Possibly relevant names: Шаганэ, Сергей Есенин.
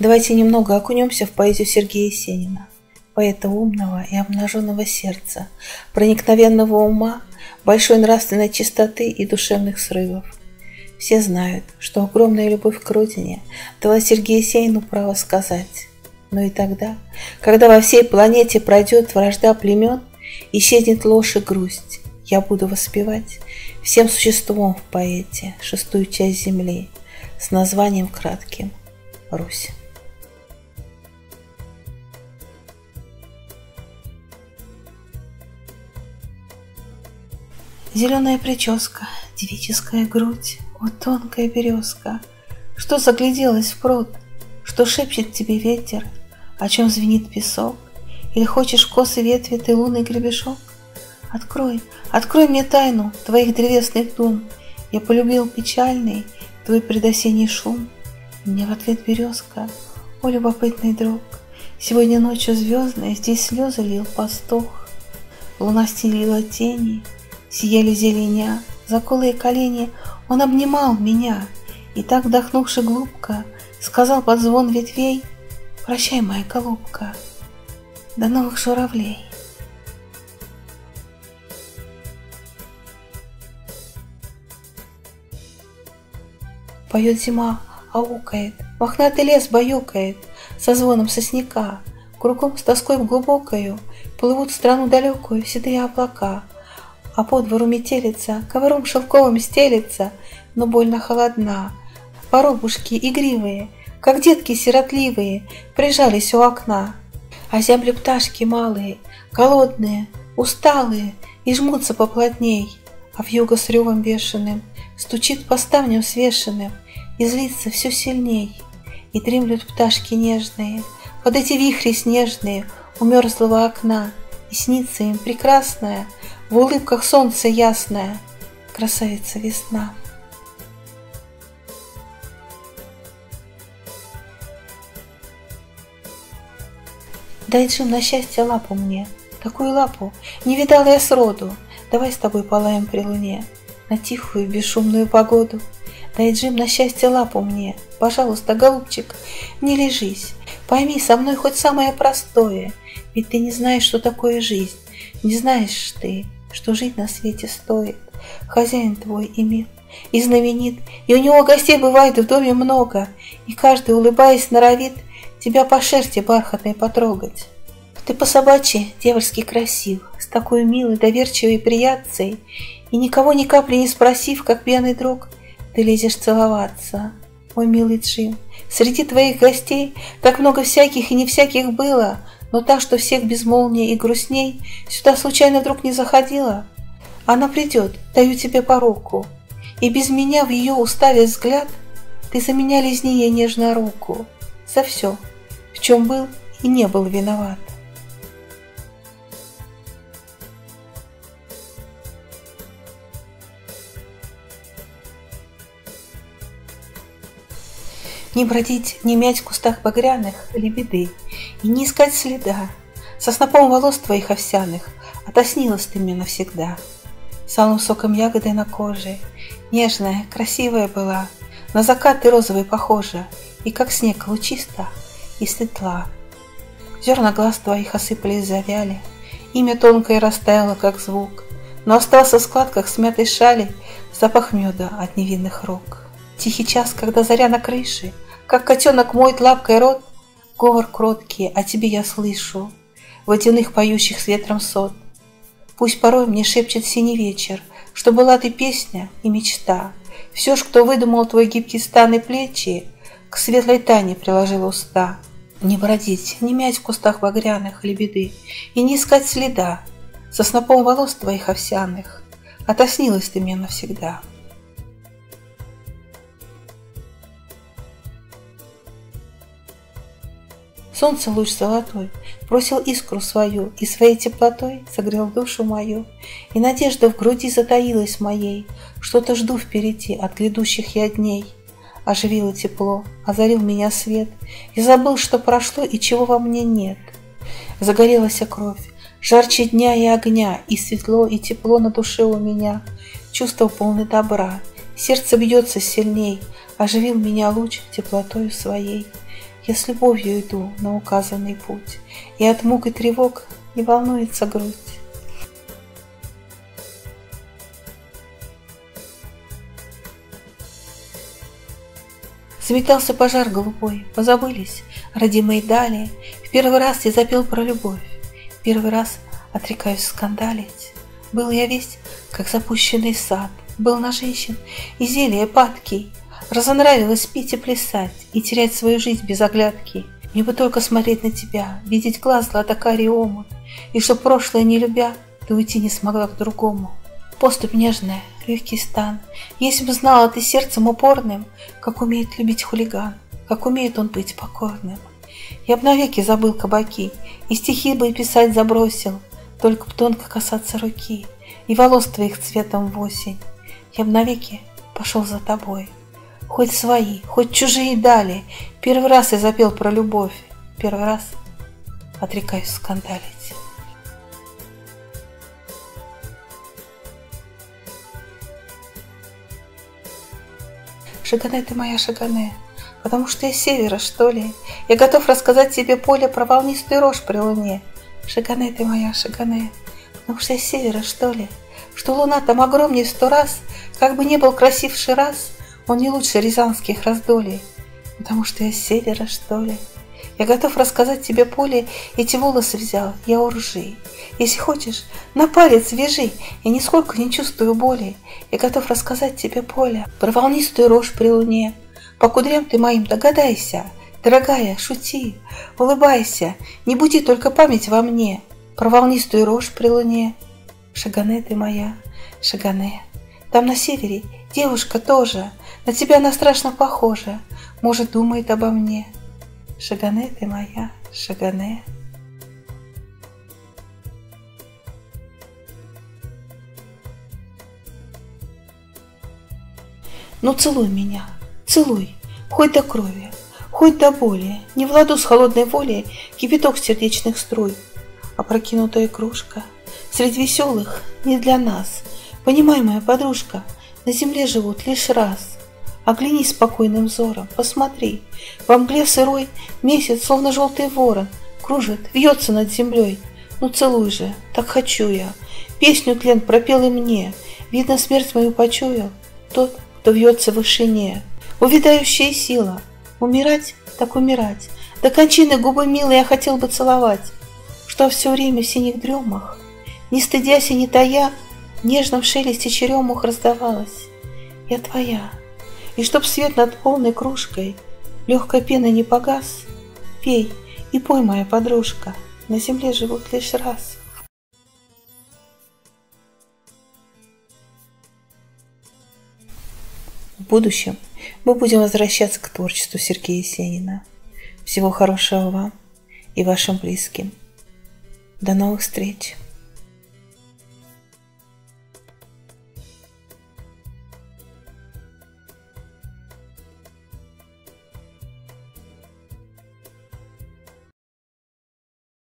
Давайте немного окунемся в поэзию Сергея Есенина, поэта умного и обнаженного сердца, проникновенного ума, большой нравственной чистоты и душевных срывов. Все знают, что огромная любовь к родине дала Сергею Есенину право сказать. Но и тогда, когда во всей планете пройдет вражда племен, исчезнет ложь и грусть, я буду воспевать всем существом в поэте шестую часть земли с названием кратким «Русь». Зеленая прическа, девическая грудь, о, тонкая березка, что загляделась в пруд, что шепчет тебе ветер, о чем звенит песок, или хочешь косы ветви ты лунный гребешок? Открой, открой мне тайну твоих древесных дум, я полюбил печальный твой предосенний шум. И мне в ответ березка, о, любопытный друг, сегодня ночью звездная здесь слезы лил пастух. Луна стелила тени, сияли зеленя, за колы и колени он обнимал меня, и так, вдохнувши глубко, сказал под звон ветвей: «Прощай, моя голубка, до новых журавлей». Поет зима, аукает, мохнатый лес баюкает со звоном сосняка, кругом с тоской глубокою плывут в страну далекую седые облака. А по двору метелица, ковром шелковым стелится, но больно холодна. Воробушки игривые, как детки сиротливые, прижались у окна. А зябли пташки малые, голодные, усталые, и жмутся поплотней. А вьюга с ревом бешеным стучит по ставням свешенным, и злится все сильней. И дремлют пташки нежные под эти вихри снежные у мерзлого окна, и снится им прекрасная, в улыбках солнце ясное, красавица весна. Дай, Джим, на счастье лапу мне, такую лапу не видала я сроду. Давай с тобой полаем при луне на тихую бесшумную погоду. Дай, Джим, на счастье лапу мне, пожалуйста, голубчик, не лежись. Пойми, со мной хоть самое простое, ведь ты не знаешь, что такое жизнь. Не знаешь ты, что жить на свете стоит. Хозяин твой и мил, и знаменит, и у него гостей бывает в доме много, и каждый, улыбаясь, норовит тебя по шерсти бархатной потрогать. Ты по-собачьи дьявольски красив, с такой милой, доверчивой приятцей, и никого ни капли не спросив, как пьяный друг, ты лезешь целоваться. Мой милый Джим, среди твоих гостей так много всяких и не всяких было, но та, что всех безмолвнее и грустней, сюда случайно вдруг не заходила. Она придет, даю тебе по руку, и без меня в ее уставе взгляд ты заменял из нее нежно руку за все, в чем был и не был виноват. Не бродить, не мять в кустах багряных лебеды, и не искать следа со снопом волос твоих овсяных, отоснилась ты мне навсегда. Салым соком ягоды на коже, нежная, красивая была, на закат ты розовый похожа, и как снег лучиста и светла. Зерна глаз твоих осыпались, завяли, имя тонкое растаяло, как звук, но остался в складках смятой шали запах меда от невинных рук. Тихий час, когда заря на крыше, как котенок моет лапкой рот, говор кроткий о тебе я слышу, водяных поющих с ветром сот. Пусть порой мне шепчет синий вечер, что была ты песня и мечта. Все ж, кто выдумал твой гибкий стан и плечи, к светлой тайне приложил уста. Не бродить, не мять в кустах багряных лебеды, и не искать следа со снопом волос твоих овсяных, отоснилась ты мне навсегда. Солнце луч золотой бросил искру свою, и своей теплотой согрел душу мою, и надежда в груди затаилась моей, что-то жду впереди от грядущих я дней. Оживило тепло, озарил меня свет, и забыл, что прошло и чего во мне нет. Загорелась кровь, жарче дня и огня, и светло, и тепло на душе у меня, чувство полное добра, сердце бьется сильней, оживил меня луч теплотою своей. Я с любовью иду на указанный путь, и от мук и тревог не волнуется грудь. Заметался пожар голубой, позабылись родимые дали. В первый раз я запел про любовь, первый раз отрекаюсь скандалить. Был я весь, как запущенный сад, был на женщин и зелье падкий. Разонравилось пить и плясать, и терять свою жизнь без оглядки. Мне бы только смотреть на тебя, видеть глаз златокарий омут, и чтоб прошлое не любя, ты уйти не смогла к другому. Поступь нежная, легкий стан, если бы знала ты сердцем упорным, как умеет любить хулиган, как умеет он быть покорным. Я б навеки забыл кабаки, и стихи бы писать забросил, только б тонко касаться руки, и волос твоих цветом в осень. Я б навеки пошел за тобой. Хоть свои, хоть чужие дали. Первый раз я запел про любовь, первый раз отрекаюсь скандалить. Шаганэ ты моя, Шаганэ, потому что я с севера, что ли? Я готов рассказать тебе, поле, про волнистую рожь при луне. Шаганэ ты моя, Шаганэ, потому что я с севера, что ли? Что луна там огромнее в 100 раз, как бы ни был красивший раз, он не лучше рязанских раздолей, потому что я с севера, что ли. Я готов рассказать тебе, поле, эти волосы взял я у ржи. Если хочешь, на палец вяжи, я нисколько не чувствую боли. Я готов рассказать тебе, поле, про волнистую рожь при луне. По кудрям ты моим догадайся, дорогая, шути, улыбайся, не буди только память во мне. Про волнистую рожь при луне. Шаганэ ты моя, Шаганэ, там на севере девушка тоже, на тебя она страшно похожа, может, думает обо мне. Шаганэ ты моя, Шаганэ. Ну целуй меня, целуй, хоть до крови, хоть до боли, не в ладу с холодной волей кипяток сердечных струй. Опрокинутая кружка средь веселых не для нас. Понимай, моя подружка, на земле живут лишь раз. Оглянись спокойным взором, посмотри, во мгле сырой месяц, словно желтый ворон, кружит, вьется над землей. Ну целуй же, так хочу я, песню тлен пропел и мне. Видно, смерть мою почуял тот, кто вьется в вышине. Увядающая сила, умирать, так умирать, до кончины губы милые я хотел бы целовать. Что все время в синих дремах, не стыдясь и не тая, в нежном шелесте черемух раздавалась. Я твоя, и чтоб свет над полной кружкой легкой пены не погас, пей и пой, моя подружка, на земле живут лишь раз. В будущем мы будем возвращаться к творчеству Сергея Есенина. Всего хорошего вам и вашим близким. До новых встреч!